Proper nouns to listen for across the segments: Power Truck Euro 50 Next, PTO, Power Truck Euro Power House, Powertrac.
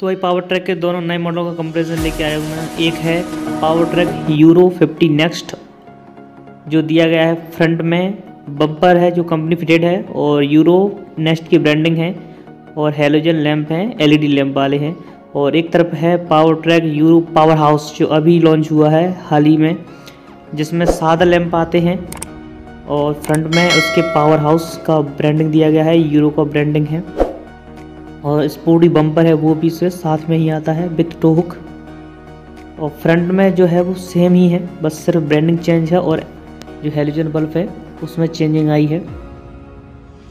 तो भाई power track के दोनों नए मॉडलों का कंपैरिजन लेके आया हूँ मैं। एक है पावर ट्रैक यूरो 50 नेक्स्ट जो दिया गया है, फ्रंट में बम्पर है जो कंपनी फिटेड है और यूरो नेक्स्ट की ब्रांडिंग है और हेलोजन लैंप हैं, एलईडी लैंप वाले हैं। और एक तरफ है Powertrac Euro power house जो अभी लॉन्च हुआ है हाल ही में, जिसमें 7 लैंप आते हैं और फ्रंट में उसके पावर हाउस का ब्रांडिंग दिया गया है, यूरो का ब्रांडिंग है और स्पोर्टी बम्पर है वो भी इससे साथ में ही आता है विथ टो हुक। और फ्रंट में जो है वो सेम ही है, बस सिर्फ ब्रांडिंग चेंज है और जो हेलोजन बल्ब है उसमें चेंजिंग आई है,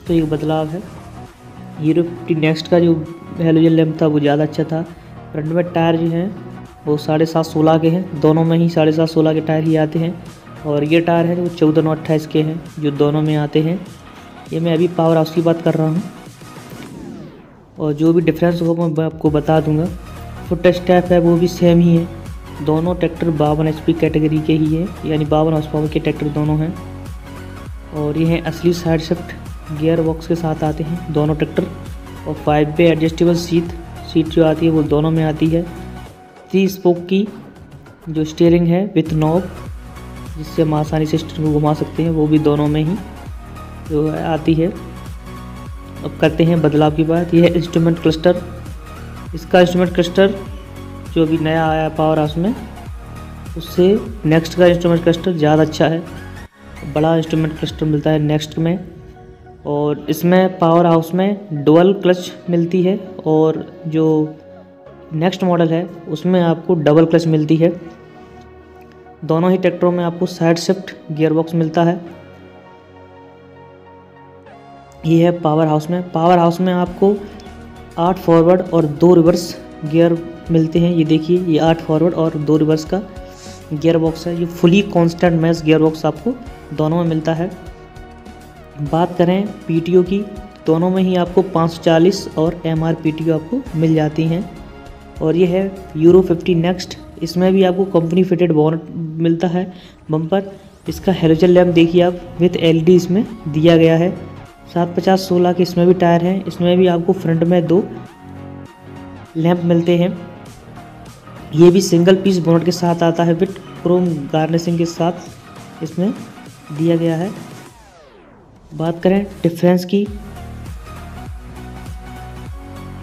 तो ये बदलाव है। हीरो 50 नेक्स्ट का जो हेलोजन लैम्प था वो ज़्यादा अच्छा था। फ्रंट में टायर जो हैं वो 7.5 16 के हैं, दोनों में ही 7.5 16 के टायर ही आते हैं। और ये टायर है वो 14 और 28 के हैं जो दोनों में आते हैं। ये मैं अभी पावर हाउस की बात कर रहा हूँ और जो भी डिफरेंस हो मैं आपको बता दूंगा। फुट स्टेप है वो भी सेम ही है, दोनों ट्रैक्टर 52 HP कैटेगरी के ही है, यानी 52 HP के ट्रैक्टर दोनों हैं। और ये हैं असली साइड शिफ्ट गियर बॉक्स के साथ आते हैं दोनों ट्रैक्टर। और 5 वे एडजस्टेबल सीट जो आती है वो दोनों में आती है। 3 स्पोक की जो स्टीयरिंग है विथ नॉब, जिससे हम आसानी से स्टीयरिंग को घुमा सकते हैं, वो भी दोनों में ही जो आती है। अब करते हैं बदलाव की बात। यह है इंस्ट्रूमेंट क्लस्टर, इसका इंस्ट्रूमेंट क्लस्टर जो अभी नया आया है पावर हाउस में, उससे नेक्स्ट का इंस्ट्रूमेंट क्लस्टर ज़्यादा अच्छा है। बड़ा इंस्ट्रूमेंट क्लस्टर मिलता है नेक्स्ट में और इसमें पावर हाउस में डुअल क्लच मिलती है और जो नेक्स्ट मॉडल है उसमें आपको डबल क्लच मिलती है। दोनों ही ट्रैक्टरों में आपको साइड शिफ्ट गियरबॉक्स मिलता है। ये है पावर हाउस में। पावर हाउस में आपको 8 फॉरवर्ड और 2 रिवर्स गियर मिलते हैं। ये देखिए, ये 8 फॉरवर्ड और 2 रिवर्स का गियरबॉक्स है। ये फुली कांस्टेंट मैच गियरबॉक्स आपको दोनों में मिलता है। बात करें पीटीओ की, दोनों में ही आपको 540 और एमआर पीटीओ आपको मिल जाती हैं। और ये है यूरो 50 नेक्स्ट, इसमें भी आपको कंपनी फिटेड बोनट मिलता है बम्पर। इसका हेलोजन लैम्प देखिए आप, विथ एलईडी इसमें दिया गया है। 7.50 16 के इसमें भी टायर हैं, इसमें भी आपको फ्रंट में 2 लैंप मिलते हैं। ये भी सिंगल पीस बोनट के साथ आता है विथ क्रोम गार्निशिंग के साथ इसमें दिया गया है। बात करें डिफरेंस की,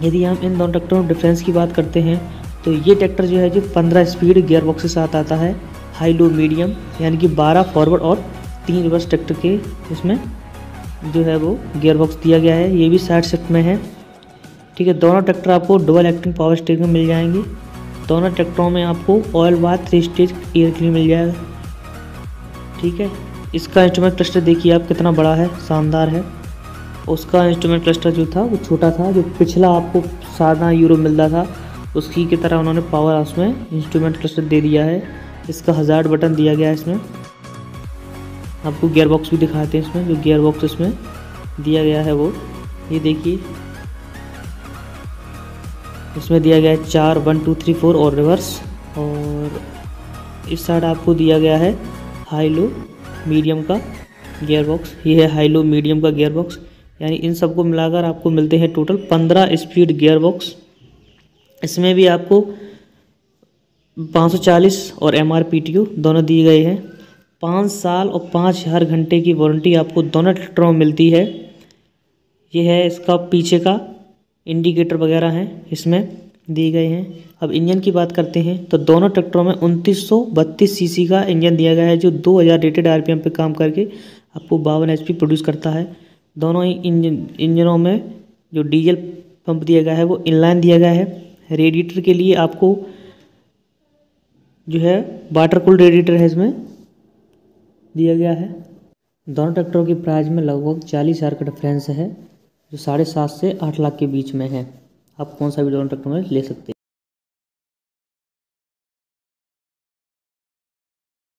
यदि हम इन दोनों ट्रैक्टरों में डिफरेंस की बात करते हैं तो ये ट्रैक्टर जो है जो 15 स्पीड गियर बॉक्स के साथ आता है, हाई लो मीडियम, यानी कि 12 फॉरवर्ड और 3 रिवर्स ट्रैक्टर के इसमें जो है वो गियर बॉक्स दिया गया है। ये भी साइड शिफ्ट में है, ठीक है। दोनों ट्रैक्टर आपको डबल एक्टिंग पावर स्टीयरिंग मिल जाएंगे। दोनों ट्रैक्टरों में आपको oil bath 3 stage air clean मिल जाएगा, ठीक है। इसका इंस्ट्रूमेंट क्लस्टर देखिए आप कितना बड़ा है, शानदार है। उसका इंस्ट्रूमेंट क्लस्टर जो था वो छोटा था, जो पिछला आपको 7 यूरो मिलता था उसकी की तरह उन्होंने पावर हाउस में इंस्ट्रूमेंट क्लस्टर दे दिया है। इसका 1000 बटन दिया गया है। इसमें आपको गियर बॉक्स भी दिखाते हैं, इसमें जो गियर बॉक्स इसमें दिया गया है वो ये देखिए, इसमें दिया गया है 4 1 2 3 4 और रिवर्स। और इस साइड आपको दिया गया है हाई लो मीडियम का गियर बॉक्स। ये है हाई लो मीडियम का गियर बॉक्स, यानी इन सबको मिलाकर आपको मिलते हैं टोटल 15 स्पीड गियर बॉक्स। इसमें भी आपको 540 और M R P T O दोनों दिए गए हैं। 5 साल और 5000 घंटे की वारंटी आपको दोनों ट्रैक्टरों में मिलती है। ये है इसका पीछे का इंडिकेटर वगैरह हैं इसमें दिए गए हैं। अब इंजन की बात करते हैं तो दोनों ट्रैक्टरों में 2932 सीसी का इंजन दिया गया है, जो 2000 रेटेड आरपीएम पे काम करके आपको 52 HP प्रोड्यूस करता है। दोनों ही इंजनों में जो डीजल पंप दिया गया है वो इनलाइन दिया गया है। रेडिएटर के लिए आपको जो है वाटर कूल्ड रेडिएटर है इसमें दिया गया है। दोनों ट्रैक्टरों की प्राइस में लगभग 40,000 का डिफरेंस है, जो 7.5 से 8 लाख के बीच में है। आप कौन सा भी दोनों ट्रैक्टर में ले सकते हैं।